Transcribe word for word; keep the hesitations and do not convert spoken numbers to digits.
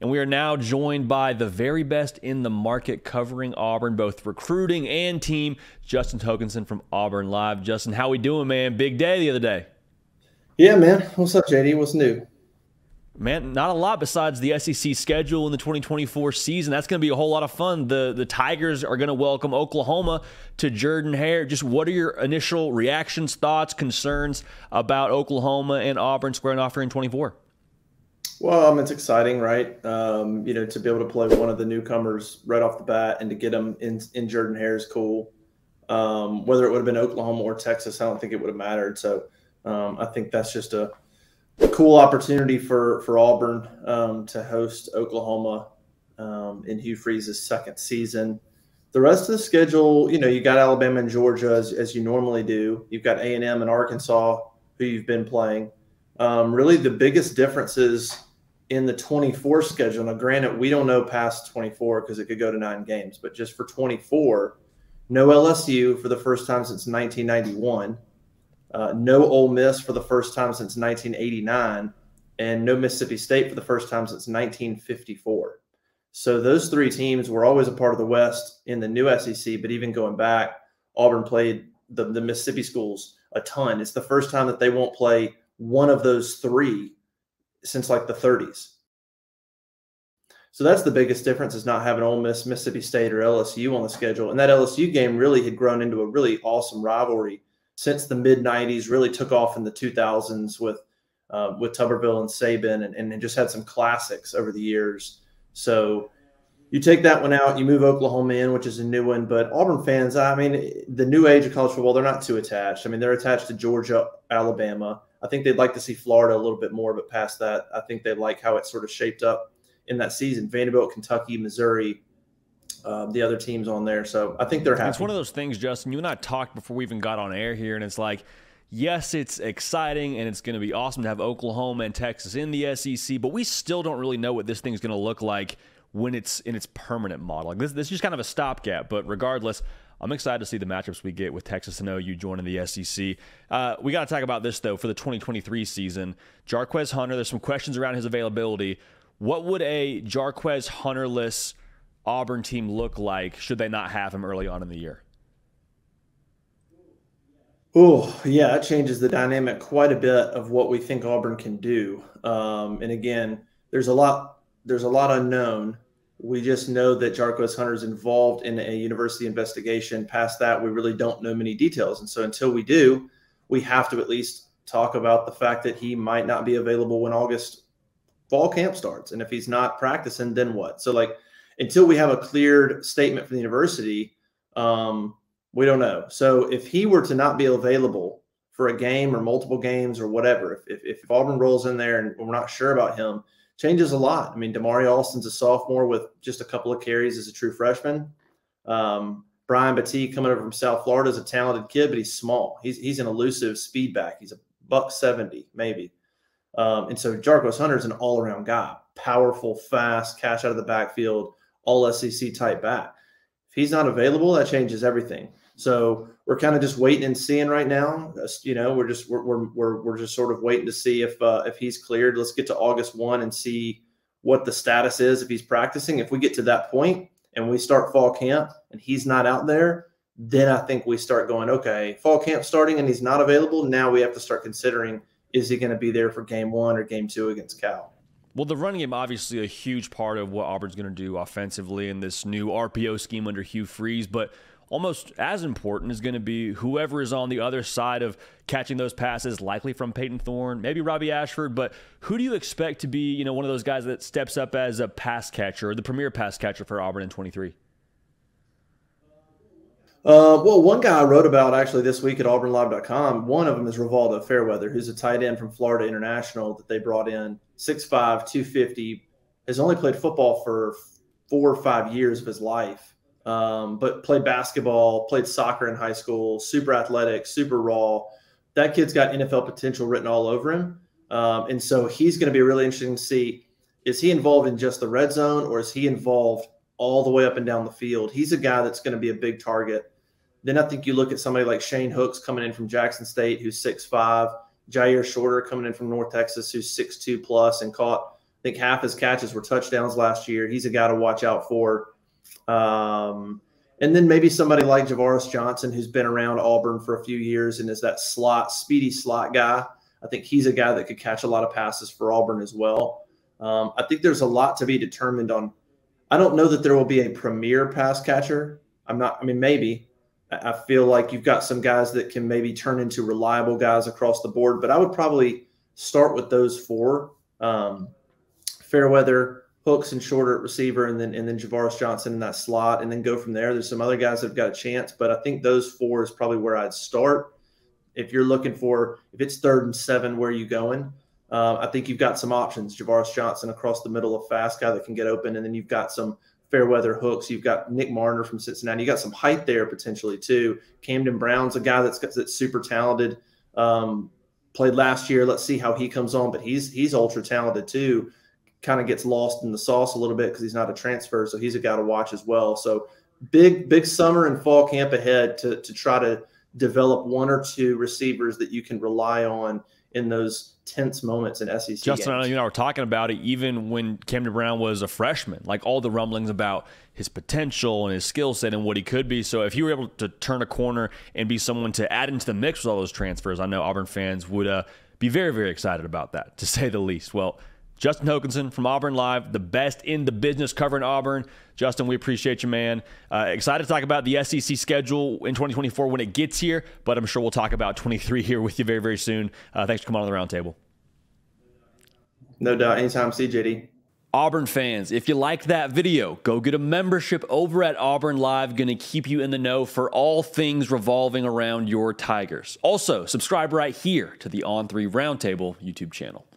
And we are now joined by the very best in the market covering Auburn, both recruiting and team, Justin Hokanson from Auburn Live. Justin, how we doing, man? Big day the other day. Yeah, man. What's up, J D? What's new? Man, not a lot besides the S E C schedule in the twenty twenty-four season. That's going to be a whole lot of fun. The the Tigers are going to welcome Oklahoma to Jordan Hare. Just what are your initial reactions, thoughts, concerns about Oklahoma and Auburn squaring off here in twenty-four? Well, um, it's exciting, right? Um, you know, to be able to play one of the newcomers right off the bat and to get them in, in Jordan Hare is cool. Um, whether it would have been Oklahoma or Texas, I don't think it would have mattered. So um, I think that's just a cool opportunity for for Auburn um, to host Oklahoma um, in Hugh Freeze's second season. The rest of the schedule, you know, you got Alabama and Georgia as, as you normally do. You've got A and M and Arkansas, who you've been playing. Um, really, the biggest differences in the twenty-four schedule. Now, granted, we don't know past twenty-four because it could go to nine games, but just for twenty-four, no L S U for the first time since nineteen ninety-one. Uh, no Ole Miss for the first time since nineteen eighty-nine, and no Mississippi State for the first time since nineteen fifty-four. So those three teams were always a part of the West in the new S E C, but even going back, Auburn played the, the Mississippi schools a ton. It's the first time that they won't play one of those three since like the thirties. So that's the biggest difference, is not having Ole Miss, Mississippi State, or L S U on the schedule. And that L S U game really had grown into a really awesome rivalry since the mid nineties, really took off in the two thousands with uh, with Tuberville and Saban, and, and just had some classics over the years. So you take that one out, you move Oklahoma in, which is a new one. But Auburn fans, I mean, the new age of college football, they're not too attached. I mean, they're attached to Georgia, Alabama. I think they'd like to see Florida a little bit more, but past that, I think they like how it sort of shaped up in that season. Vanderbilt, Kentucky, Missouri, Uh, the other teams on there. So I think they're happy. It's one of those things, Justin, you and I talked before we even got on air here, and it's like, yes, it's exciting and it's going to be awesome to have Oklahoma and Texas in the S E C, but we still don't really know what this thing's going to look like when it's in its permanent model. Like this, this is just kind of a stopgap, but regardless, I'm excited to see the matchups we get with Texas and O U joining the S E C. Uh, we got to talk about this, though, for the twenty twenty-three season. Jarquez Hunter, there's some questions around his availability. What would a Jarquez Hunter-less Auburn team look like should they not have him early on in the year? Oh, yeah, it changes the dynamic quite a bit of what we think Auburn can do. Um, and again, there's a lot there's a lot unknown. We just know that Jarquez Hunter is involved in a university investigation. Past that, we really don't know many details. And so until we do, we have to at least talk about the fact that he might not be available when August fall camp starts. And if he's not practicing, then what? So like, until we have a cleared statement from the university, um, we don't know. So if he were to not be available for a game or multiple games or whatever, if, if, if Auburn rolls in there and we're not sure about him, changes a lot. I mean, Damari Alston's a sophomore with just a couple of carries as a true freshman. Um, Brian Batie, coming over from South Florida, is a talented kid, but he's small. He's, he's an elusive speed back. He's a buck seventy, maybe. Um, and so Jarquez Hunter is an all-around guy, powerful, fast, cash out of the backfield, all S E C type back. If he's not available, that changes everything. So we're kind of just waiting and seeing right now. You know, we're just we're we're we're, we're just sort of waiting to see if uh, if he's cleared. Let's get to August first and see what the status is if he's practicing. If we get to that point and we start fall camp and he's not out there, then I think we start going, okay, fall camp starting and he's not available. Now we have to start considering, is he going to be there for game one or game two against Cal? Well, the running game, obviously a huge part of what Auburn's going to do offensively in this new R P O scheme under Hugh Freeze, but almost as important is going to be whoever is on the other side of catching those passes, likely from Peyton Thorne, maybe Robbie Ashford, but who do you expect to be, you know, one of those guys that steps up as a pass catcher, or the premier pass catcher for Auburn in twenty-three? Uh, well, one guy I wrote about actually this week at auburn live dot com, one of them is Rivaldo Fairweather, who's a tight end from Florida International that they brought in, six five, two fifty, has only played football for four or five years of his life, um, but played basketball, played soccer in high school, super athletic, super raw. That kid's got N F L potential written all over him, um, and so he's going to be really interesting to see, is he involved in just the red zone, or is he involved all the way up and down the field? He's a guy that's going to be a big target. Then I think you look at somebody like Shane Hooks coming in from Jackson State, who's six five, Jair Shorter coming in from North Texas, who's six two plus and caught I think half his catches were touchdowns last year. He's a guy to watch out for. Um, and then maybe somebody like Javaris Johnson, who's been around Auburn for a few years and is that slot, speedy slot guy. I think he's a guy that could catch a lot of passes for Auburn as well. Um, I think there's a lot to be determined on. I don't know that there will be a premier pass catcher. I'm not, I mean, maybe. I feel like you've got some guys that can maybe turn into reliable guys across the board, but I would probably start with those four. Um, Fairweather, Hooks, and Shorter at receiver, and then and then Javaris Johnson in that slot, and then go from there. There's some other guys that have got a chance, but I think those four is probably where I'd start. If you're looking for, if it's third and seven, where are you going? Uh, I think you've got some options. Javaris Johnson across the middle, a fast guy that can get open, and then you've got some Fairweather, Hooks. You've got Nick Marner from Cincinnati. You got some height there potentially too. Camden Brown's a guy that's that's super talented. Um, played last year. Let's see how he comes on, but he's he's ultra talented too. Kind of gets lost in the sauce a little bit because he's not a transfer, so he's a guy to watch as well. So big big summer and fall camp ahead to to try to develop one or two receivers that you can rely on in those tense moments in S E C Justin games. And I were talking about it even when Camden Brown was a freshman, like all the rumblings about his potential and his skill set and what he could be. So if you were able to turn a corner and be someone to add into the mix with all those transfers, I know Auburn fans would uh, be very, very excited about that, to say the least. Well, Justin Hokanson from Auburn Live, the best in the business covering Auburn. Justin, we appreciate you, man. Uh, excited to talk about the S E C schedule in twenty twenty-four when it gets here, but I'm sure we'll talk about twenty-three here with you very, very soon. Uh, thanks for coming on the Roundtable. No doubt. Anytime, C J D. Auburn fans, if you like that video, go get a membership over at Auburn Live. Going to keep you in the know for all things revolving around your Tigers. Also, subscribe right here to the On three Roundtable YouTube channel.